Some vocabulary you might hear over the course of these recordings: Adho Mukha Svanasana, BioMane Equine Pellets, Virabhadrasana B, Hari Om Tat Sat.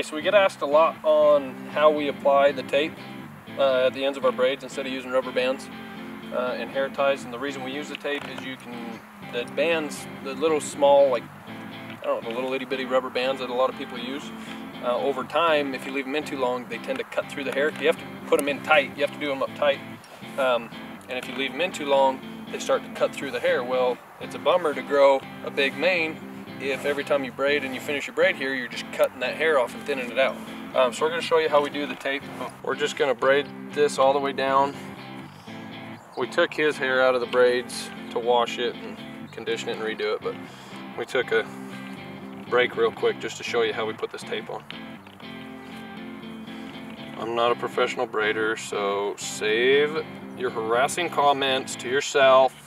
Okay, so we get asked a lot on how we apply the tape at the ends of our braids instead of using rubber bands and hair ties. And the reason we use the tape is you can, the bands, the little small, like, I don't know, the little itty bitty rubber bands that a lot of people use, over time, if you leave them in too long, they tend to cut through the hair. You have to put them in tight, you have to do them up tight. And if you leave them in too long, they start to cut through the hair. Well, it's a bummer to grow a big mane if every time you braid and you finish your braid here, you're just cutting that hair off and thinning it out. So we're gonna show you how we do the tape. We're just gonna braid this all the way down. We took his hair out of the braids to wash it and condition it and redo it, but we took a break real quick just to show you how we put this tape on. I'm not a professional braider, so save your harassing comments to yourself.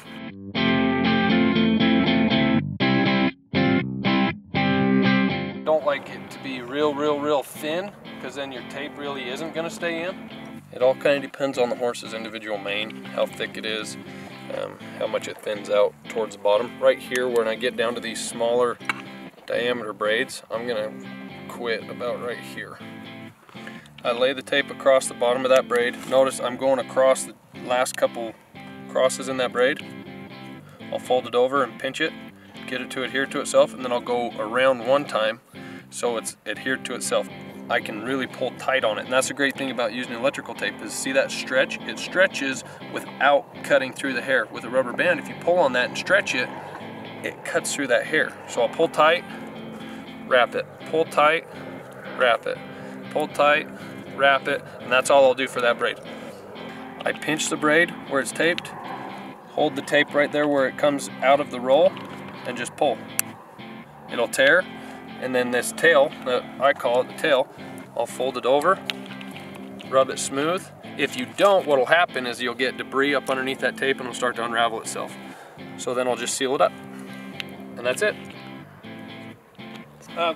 Don't like it to be real thin, because then your tape really isn't going to stay in. It all kind of depends on the horse's individual mane, how thick it is, how much it thins out towards the bottom. Right here, when I get down to these smaller diameter braids, I'm going to quit about right here. I lay the tape across the bottom of that braid. Notice I'm going across the last couple crosses in that braid. I'll fold it over and pinch it, get it to adhere to itself, and then I'll go around one time so it's adhered to itself. I can really pull tight on it, and that's a great thing about using electrical tape is, see that stretch? It stretches without cutting through the hair. With a rubber band, if you pull on that and stretch it, it cuts through that hair. So I'll pull tight, wrap it, pull tight, wrap it, pull tight, wrap it, and that's all I'll do for that braid. I pinch the braid where it's taped, hold the tape right there where it comes out of the roll, and just pull. It'll tear, and then this tail, I call it the tail, I'll fold it over, rub it smooth. If you don't, what'll happen is you'll get debris up underneath that tape and it'll start to unravel itself. So then I'll just seal it up, and that's it.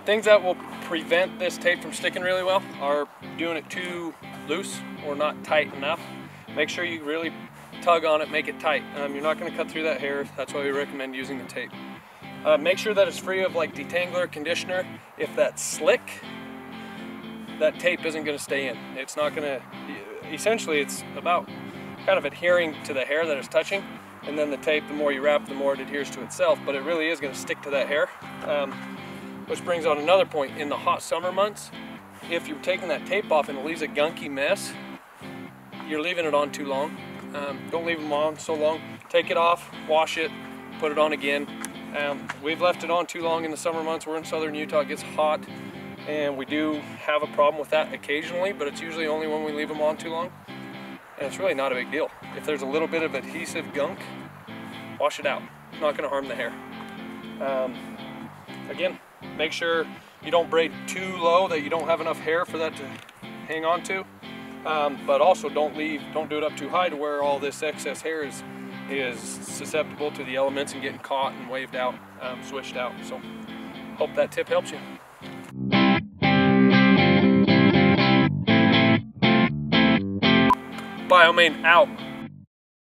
Things that will prevent this tape from sticking really well are doing it too loose or not tight enough. Make sure you really tug on it, make it tight. You're not going to cut through that hair, that's why we recommend using the tape. Make sure that it's free of like detangler, conditioner. If that's slick, that tape isn't going to stay in. It's not going to, essentially it's about kind of adhering to the hair that it's touching, and then the tape, the more you wrap, the more it adheres to itself, but it really is going to stick to that hair. Which brings on another point, in the hot summer months, if you're taking that tape off and it leaves a gunky mess, you're leaving it on too long. Don't leave them on so long. Take it off, wash it, put it on again. We've left it on too long in the summer months. We're in southern Utah, it gets hot, and we do have a problem with that occasionally, but it's usually only when we leave them on too long. And it's really not a big deal. If there's a little bit of adhesive gunk, wash it out. It's not gonna harm the hair. Again, make sure you don't braid too low, that you don't have enough hair for that to hang on to. But also don't do it up too high to where all this excess hair is susceptible to the elements and getting caught and waved out, swished out. So hope that tip helps you. BioMane out.